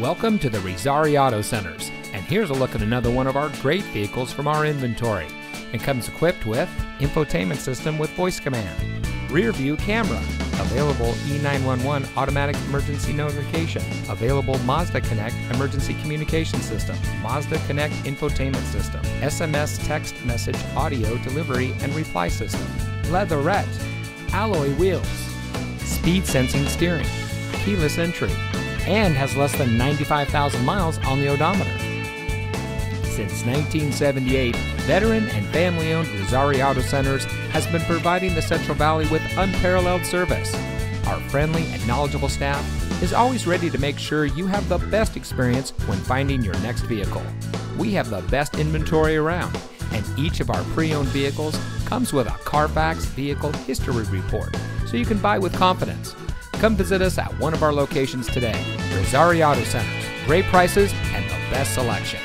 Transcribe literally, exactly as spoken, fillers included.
Welcome to the Razzari Auto Centers, and here's a look at another one of our great vehicles from our inventory. It comes equipped with infotainment system with voice command, rear view camera, available E nine one one automatic emergency notification, available Mazda Connect emergency communication system, Mazda Connect infotainment system, S M S text message audio delivery and reply system, leatherette, alloy wheels, speed sensing steering, keyless entry, and has less than ninety-five thousand miles on the odometer. Since nineteen seventy-eight, veteran and family-owned Razzari Auto Centers has been providing the Central Valley with unparalleled service. Our friendly and knowledgeable staff is always ready to make sure you have the best experience when finding your next vehicle. We have the best inventory around, and each of our pre-owned vehicles comes with a Carfax Vehicle History Report, so you can buy with confidence. Come visit us at one of our locations today. Razzari Auto Centers, great prices and the best selection.